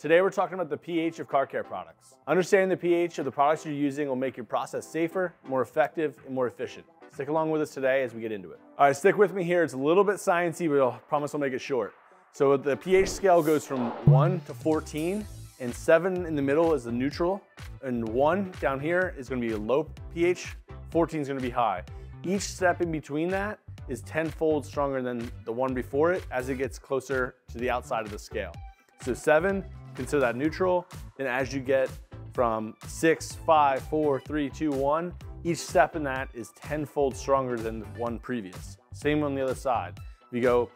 Today we're talking about the pH of car care products. Understanding the pH of the products you're using will make your process safer, more effective, and more efficient. Stick along with us today as we get into it. All right, stick with me here. It's a little bit sciencey, but I promise I'll make it short. So the pH scale goes from 1 to 14, and 7 in the middle is the neutral, and 1 down here is going to be a low pH, 14 is going to be high. Each step in between that is tenfold stronger than the one before it as it gets closer to the outside of the scale. So 7, consider that neutral, then as you get from 6, 5, 4, 3, 2, 1, each step in that is tenfold stronger than the one previous. Same on the other side. We go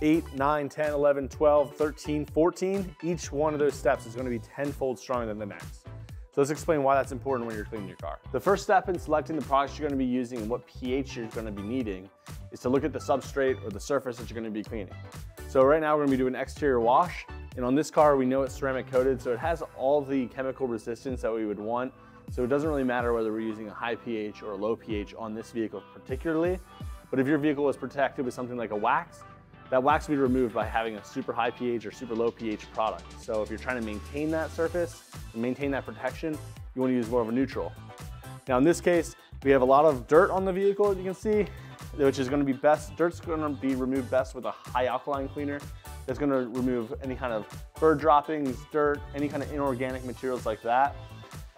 8, 9, 10, 11, 12, 13, 14. Each one of those steps is going to be tenfold stronger than the next. So let's explain why that's important when you're cleaning your car. The first step in selecting the products you're going to be using and what pH you're going to be needing is to look at the substrate or the surface that you're going to be cleaning. So right now we're going to be doing exterior wash, and on this car we know it's ceramic coated, so it has all the chemical resistance that we would want. So it doesn't really matter whether we're using a high pH or a low pH on this vehicle particularly, but if your vehicle was protected with something like a wax, that wax will be removed by having a super high pH or super low pH product. So if you're trying to maintain that surface and maintain that protection, you want to use more of a neutral. Now in this case, we have a lot of dirt on the vehicle, as you can see, which is going to be best. Dirt's going to be removed best with a high alkaline cleaner. That's going to remove any kind of bird droppings, dirt, any kind of inorganic materials like that.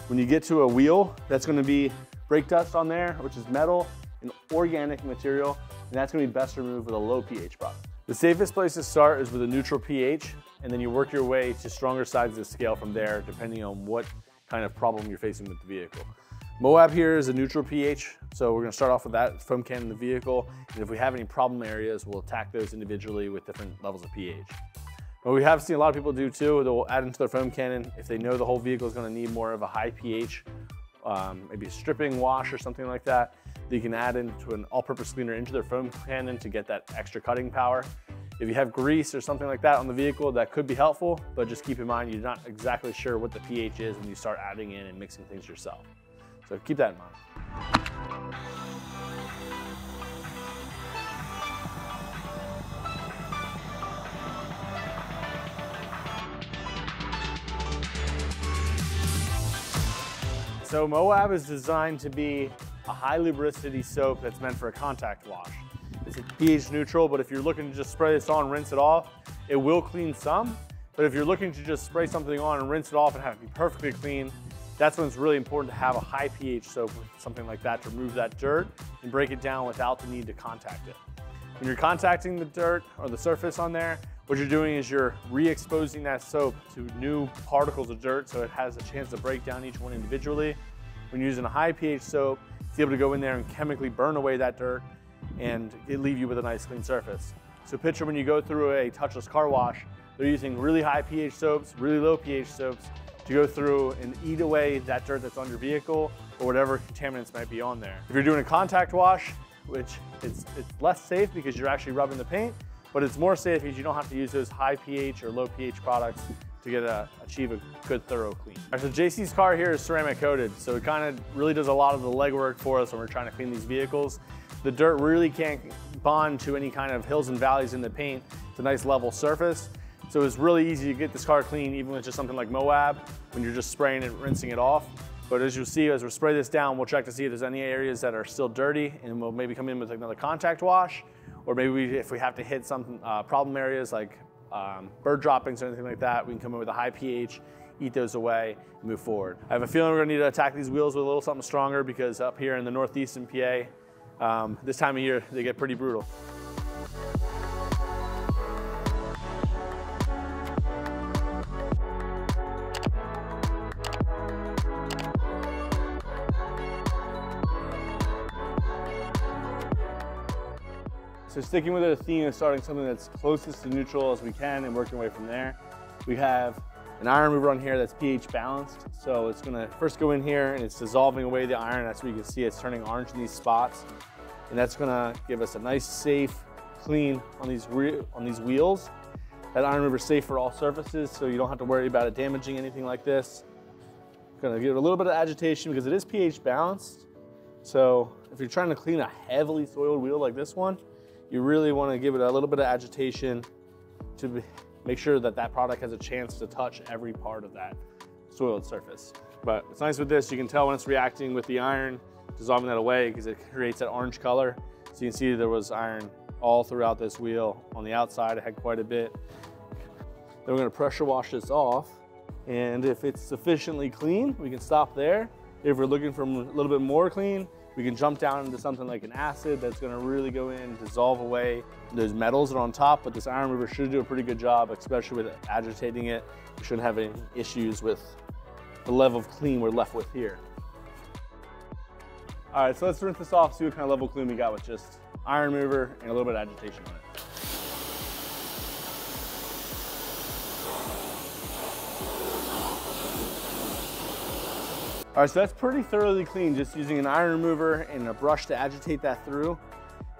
When you get to a wheel, that's going to be brake dust on there, which is metal and organic material, and that's going to be best removed with a low pH product. The safest place to start is with a neutral pH, and then you work your way to stronger sides of the scale from there, depending on what kind of problem you're facing with the vehicle. Moab here is a neutral pH, so we're going to start off with that foam can in the vehicle, and if we have any problem areas, we'll attack those individually with different levels of pH. What we have seen a lot of people do too, they'll add into their foam cannon if they know the whole vehicle is going to need more of a high pH, maybe a stripping wash or something like that. You can add into an all-purpose cleaner into their foam cannon to get that extra cutting power. If you have grease or something like that on the vehicle, that could be helpful, but just keep in mind you're not exactly sure what the pH is when you start adding in and mixing things yourself. So keep that in mind. So Moab is designed to be a high lubricity soap that's meant for a contact wash. It's pH neutral, but if you're looking to just spray this on and rinse it off, it will clean some. But if you're looking to just spray something on and rinse it off and have it be perfectly clean, that's when it's really important to have a high pH soap with something like that to remove that dirt and break it down without the need to contact it. When you're contacting the dirt or the surface on there, what you're doing is you're re-exposing that soap to new particles of dirt, so it has a chance to break down each one individually. When you're using a high pH soap, it's able to go in there and chemically burn away that dirt and leave you with a nice clean surface. So picture when you go through a touchless car wash, they're using really high pH soaps, really low pH soaps to go through and eat away that dirt that's on your vehicle or whatever contaminants might be on there. If you're doing a contact wash, which it's less safe because you're actually rubbing the paint, but it's more safe because you don't have to use those high pH or low pH products to get achieve a good thorough clean. All right, so JC's car here is ceramic coated, so it kind of really does a lot of the legwork for us when we're trying to clean these vehicles. The dirt really can't bond to any kind of hills and valleys in the paint. It's a nice level surface, so it's really easy to get this car clean even with just something like Moab when you're just spraying it, rinsing it off. But as you'll see, as we spray this down, we'll check to see if there's any areas that are still dirty, and we'll maybe come in with another contact wash, or maybe if we have to hit some problem areas like bird droppings or anything like that, we can come in with a high pH, eat those away, and move forward. I have a feeling we're going to need to attack these wheels with a little something stronger because up here in the Northeast and PA, this time of year, they get pretty brutal. So sticking with our theme of starting something that's closest to neutral as we can and working away from there, we have an iron mover on here that's pH balanced. So it's gonna first go in here and it's dissolving away the iron. That's where you can see it's turning orange in these spots. And that's gonna give us a nice, safe clean on these wheels. That iron mover is safe for all surfaces, so you don't have to worry about it damaging anything like this. Gonna give it a little bit of agitation because it is pH balanced. So if you're trying to clean a heavily soiled wheel like this one, you really want to give it a little bit of agitation to make sure that that product has a chance to touch every part of that soiled surface. But what's nice with this, you can tell when it's reacting with the iron, dissolving that away, because it creates that orange color. So you can see there was iron all throughout this wheel. On the outside, it had quite a bit. Then we're gonna pressure wash this off. And if it's sufficiently clean, we can stop there. If we're looking for a little bit more clean, we can jump down into something like an acid that's gonna really go in, dissolve away those metals that are on top, but this iron remover should do a pretty good job, especially with agitating it. We shouldn't have any issues with the level of clean we're left with here. All right, so let's rinse this off, see what kind of level of clean we got with just iron remover and a little bit of agitation on it. All right, so that's pretty thoroughly clean, just using an iron remover and a brush to agitate that through.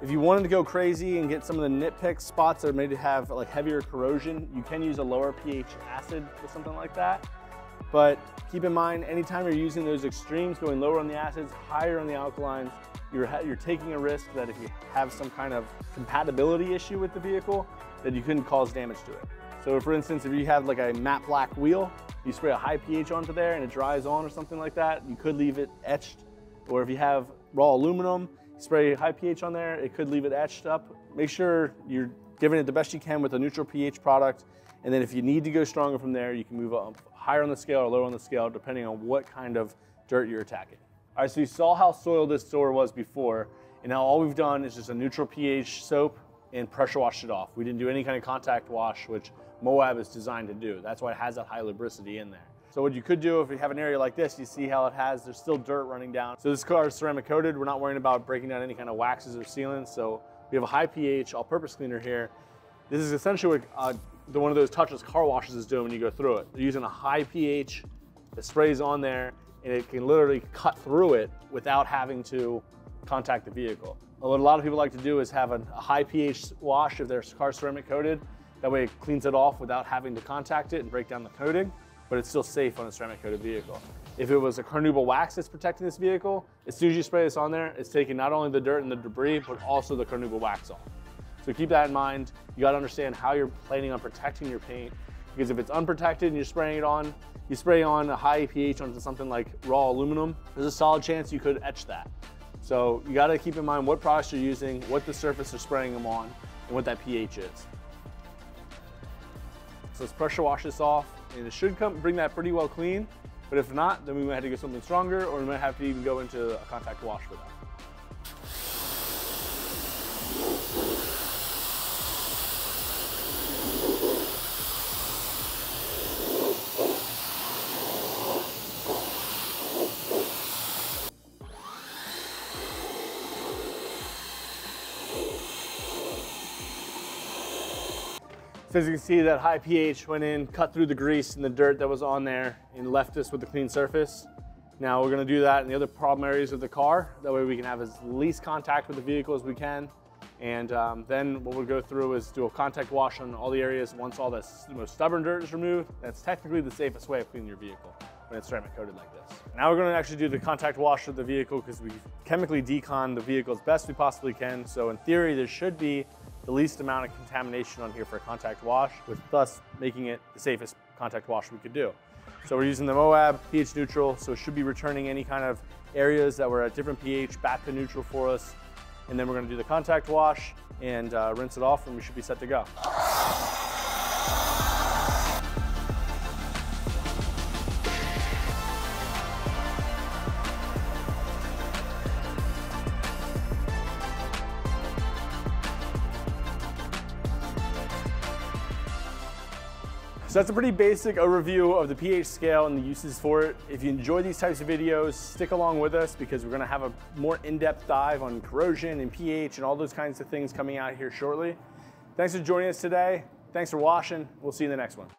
If you wanted to go crazy and get some of the nitpick spots that maybe have like heavier corrosion, you can use a lower pH acid or something like that. But keep in mind, anytime you're using those extremes, going lower on the acids, higher on the alkalines, you're taking a risk that if you have some kind of compatibility issue with the vehicle, that you couldn't cause damage to it. So for instance, if you have like a matte black wheel, you spray a high pH onto there and it dries on or something like that, you could leave it etched. Or if you have raw aluminum, spray high pH on there, it could leave it etched up. Make sure you're giving it the best you can with a neutral pH product. And then if you need to go stronger from there, you can move up higher on the scale or lower on the scale, depending on what kind of dirt you're attacking. All right, so you saw how soiled this door was before, and now all we've done is just a neutral pH soap and pressure washed it off. We didn't do any kind of contact wash, which Moab is designed to do. That's why it has that high lubricity in there. So what you could do if you have an area like this, you see how it has, there's still dirt running down. So this car is ceramic coated. We're not worrying about breaking down any kind of waxes or sealants. So we have a high pH all-purpose cleaner here. This is essentially what one of those touchless car washes is doing when you go through it. They're using a high pH that sprays on there, and it can literally cut through it without having to contact the vehicle. What a lot of people like to do is have a high pH wash if their car's ceramic coated. That way it cleans it off without having to contact it and break down the coating, but it's still safe on a ceramic coated vehicle. If it was a carnauba wax that's protecting this vehicle, as soon as you spray this on there, it's taking not only the dirt and the debris, but also the carnauba wax off. So keep that in mind. You gotta understand how you're planning on protecting your paint, because if it's unprotected and you're spraying it on, you spray on a high pH onto something like raw aluminum, there's a solid chance you could etch that. So you gotta keep in mind what products you're using, what the surface you're spraying them on, and what that pH is. So let's pressure wash this off, and it should bring that pretty well clean, but if not, then we might have to get something stronger, or we might have to even go into a contact wash for that. So as you can see, that high pH went in, cut through the grease and the dirt that was on there, and left us with a clean surface. Now we're gonna do that in the other problem areas of the car. That way we can have as least contact with the vehicle as we can. And then what we'll go through is do a contact wash on all the areas. Once all the most stubborn dirt is removed, that's technically the safest way of cleaning your vehicle when it's ceramic coated like this. Now we're gonna actually do the contact wash of the vehicle, because we chemically decon the vehicle as best we possibly can. So in theory, there should be the least amount of contamination on here for a contact wash, with thus making it the safest contact wash we could do. So we're using the Moab, pH neutral, so it should be returning any kind of areas that were at different pH back to neutral for us. And then we're gonna do the contact wash and rinse it off, and we should be set to go. So that's a pretty basic overview of the pH scale and the uses for it. If you enjoy these types of videos, stick along with us, because we're gonna have a more in-depth dive on corrosion and pH and all those kinds of things coming out here shortly. Thanks for joining us today. Thanks for watching. We'll see you in the next one.